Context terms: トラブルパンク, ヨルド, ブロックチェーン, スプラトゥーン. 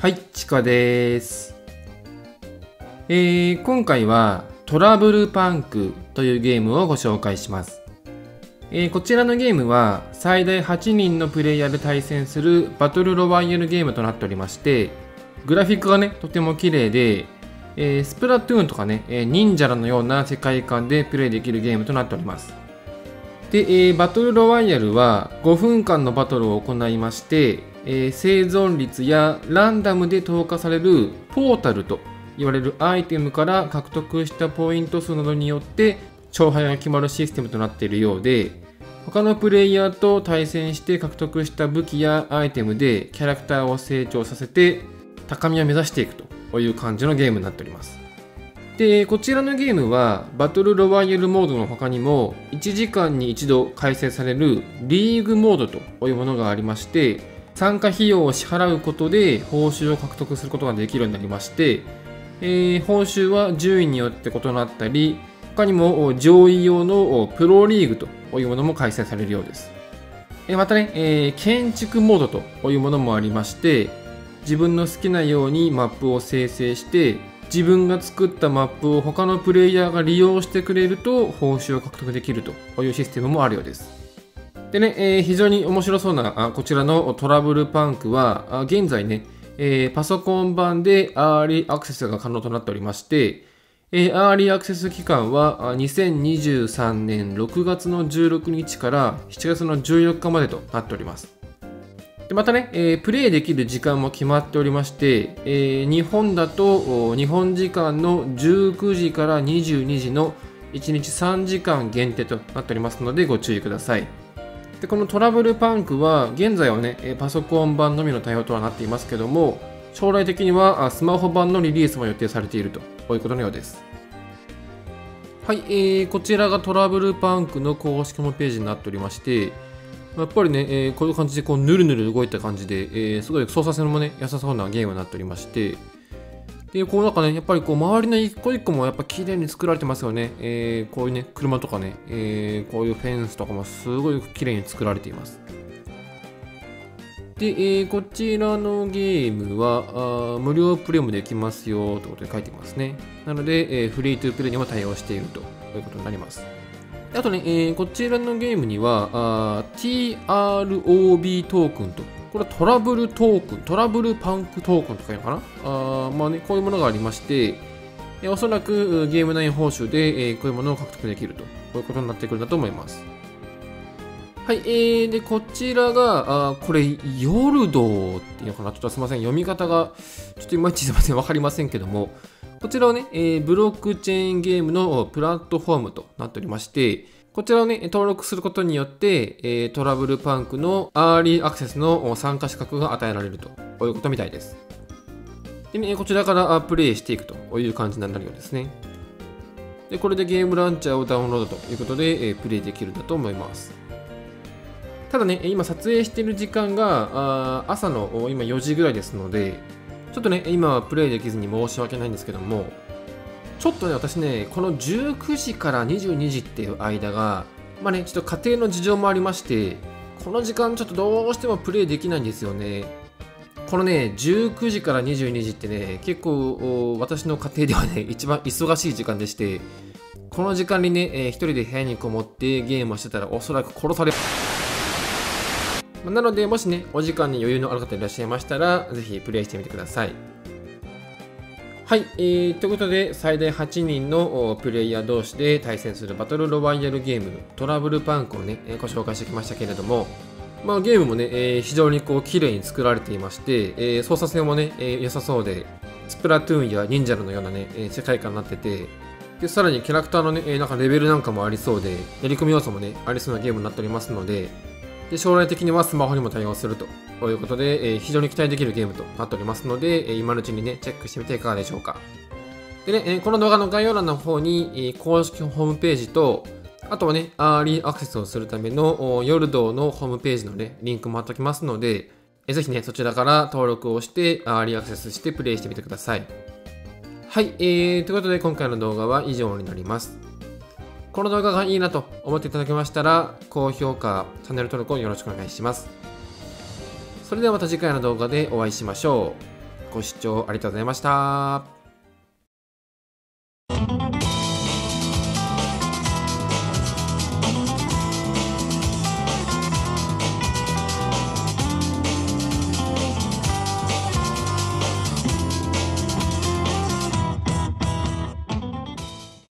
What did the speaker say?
はい、ちかです。今回はトラブルパンクというゲームをご紹介します。こちらのゲームは最大8人のプレイヤーで対戦するバトルロワイヤルゲームとなっておりまして、グラフィックがね、とても綺麗で、スプラトゥーンとかね、忍者らのような世界観でプレイできるゲームとなっております。で、バトルロワイヤルは5分間のバトルを行いまして、生存率やランダムで投下されるポータルと言われるアイテムから獲得したポイント数などによって勝敗が決まるシステムとなっているようで、他のプレイヤーと対戦して獲得した武器やアイテムでキャラクターを成長させて高みを目指していくという感じのゲームになっております。で、こちらのゲームはバトルロワイヤルモードの他にも1時間に1度開催されるリーグモードというものがありまして、参加費用を支払うことで報酬を獲得することができるようになりまして、報酬は順位によって異なったり、他にも上位用のプロリーグというものも開催されるようです。またね、建築モードというものもありまして、自分の好きなようにマップを生成して自分が作ったマップを他のプレイヤーが利用してくれると報酬を獲得できるというシステムもあるようです。でね、非常に面白そうなこちらのトラブルパンクは現在ね、パソコン版でアーリーアクセスが可能となっておりまして、アーリーアクセス期間は2023年6月の16日から7月の14日までとなっております。でまたね、プレイできる時間も決まっておりまして、日本だと日本時間の19時から22時の1日3時間限定となっておりますのでご注意ください。でこのトラブルパンクは現在はね、パソコン版のみの対応とはなっていますけども、将来的にはスマホ版のリリースも予定されているということのようです。はい、こちらがトラブルパンクの公式ホームページになっておりまして、やっぱりね、こういう感じでこうぬるぬる動いた感じで、すごい操作性もね、優しそうなゲームになっておりまして、でこうなんかね、やっぱりこう周りの一個一個もやっぱ綺麗に作られてますよね。こういうね、車とかね、こういうフェンスとかもすごい綺麗に作られています。で、こちらのゲームは無料プレイもできますよということで書いてますね。なので、フリートゥープレイにも対応しているということになります。あとね、こちらのゲームにはTROB トークンと、これはトラブルトークン、トラブルパンクトークンとかいうのかな、まあね、こういうものがありまして、おそらくゲーム内報酬で、こういうものを獲得できると、こういうことになってくるんだと思います。はい、で、こちらが、これ、ヨルドっていうのかな、ちょっとすみません、読み方が、ちょっといまいちすみません、わかりませんけども、こちらはね、ブロックチェーンゲームのプラットフォームとなっておりまして、こちらをね、登録することによって、トラブルパンクのアーリーアクセスの参加資格が与えられるということみたいです。でね、こちらからプレイしていくという感じになるようですね。で、これでゲームランチャーをダウンロードということで、プレイできるんだと思います。ただね、今撮影している時間が朝の今4時ぐらいですので、ちょっとね、今はプレイできずに申し訳ないんですけども、ちょっとね、私ね、この19時から22時っていう間が、まあね、ちょっと家庭の事情もありまして、この時間ちょっとどうしてもプレイできないんですよね。このね、19時から22時ってね、結構私の家庭ではね、一番忙しい時間でして、この時間にね、一人で部屋にこもってゲームをしてたらおそらく殺される。なので、もしね、お時間に余裕のある方いらっしゃいましたら、ぜひプレイしてみてください。はい、ということで、最大8人のプレイヤー同士で対戦するバトルロワイヤルゲーム、トラブルパンクをね、ご紹介してきましたけれども、まあ、ゲームもね、非常にこう綺麗に作られていまして、操作性もね、良さそうで、スプラトゥーンや忍者のようなね、世界観になってて、でさらにキャラクターのね、なんかレベルなんかもありそうで、やり込み要素もね、ありそうなゲームになっておりますので、で将来的にはスマホにも対応するということで、非常に期待できるゲームとなっておりますので、今のうちにね、チェックしてみていかがでしょうか。でね、この動画の概要欄の方に、公式ホームページと、あとはね、アーリーアクセスをするためのヨルドのホームページのね、リンクも貼っておきますので、ぜひね、そちらから登録をして、アーリーアクセスしてプレイしてみてください。はい、ということで今回の動画は以上になります。この動画がいいなと思っていただけましたら、高評価、チャンネル登録をよろしくお願いします。それではまた次回の動画でお会いしましょう。ご視聴ありがとうございました。